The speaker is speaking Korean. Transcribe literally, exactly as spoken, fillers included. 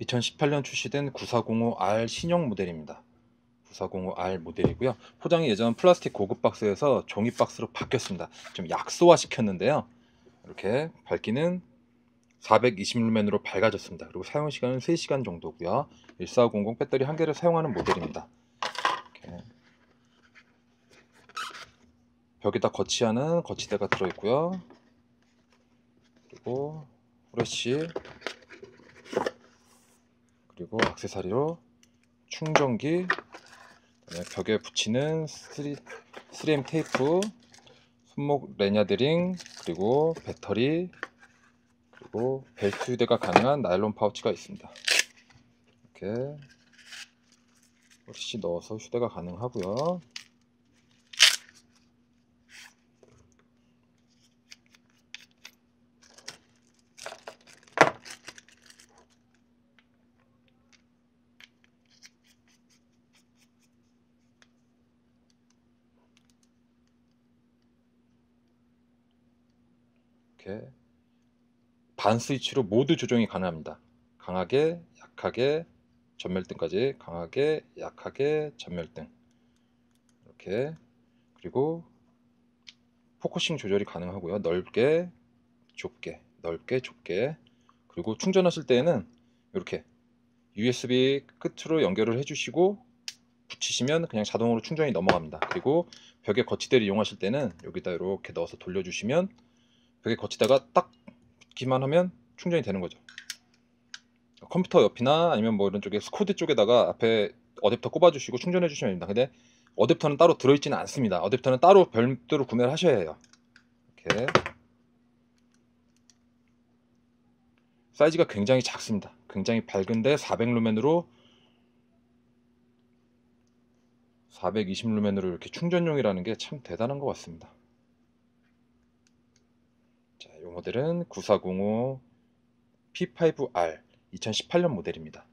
이천십팔 년 출시된 구사공오 알 신형 모델입니다. 구사공오 알 모델이고요. 포장이 예전 플라스틱 고급 박스에서 종이 박스로 바뀌었습니다. 좀 약소화 시켰는데요. 이렇게 밝기는 사백이십 루멘으로 밝아졌습니다. 그리고 사용시간은 세 시간 정도고요. 일사오공공 배터리 한 개를 사용하는 모델입니다. 이렇게. 벽에다 거치하는 거치대가 들어있고요. 그리고 후레쉬, 그리고 액세서리로 충전기, 벽에 붙이는 쓰리 엠 테이프, 손목 레냐드링, 그리고 배터리, 그리고 벨트 휴대가 가능한 나일론 파우치가 있습니다. 이렇게 후레쉬 넣어서 휴대가 가능하고요. 이렇게 반 스위치로 모두 조정이 가능합니다. 강하게, 약하게, 전멸등까지, 강하게, 약하게, 전멸등 이렇게. 그리고 포커싱 조절이 가능하고요. 넓게, 좁게, 넓게, 좁게. 그리고 충전하실 때에는 이렇게 유 에스 비 끝으로 연결을 해주시고 붙이시면 그냥 자동으로 충전이 넘어갑니다. 그리고 벽에 거치대를 이용하실 때는 여기다 이렇게 넣어서 돌려주시면 벽에 거치다가 딱 붙기만 하면 충전이 되는 거죠. 컴퓨터 옆이나 아니면 뭐 이런 쪽에 스쿼드 쪽에다가 앞에 어댑터 꼽아주시고 충전해 주시면 됩니다. 근데 어댑터는 따로 들어있지는 않습니다. 어댑터는 따로 별도로 구매를 하셔야 해요. 이렇게 사이즈가 굉장히 작습니다. 굉장히 밝은데 사백 루멘으로 사백이십 루멘으로 이렇게 충전용이라는 게 참 대단한 것 같습니다. 이 모델은 구사공오 피 파이브 알 이천십팔 년 모델입니다.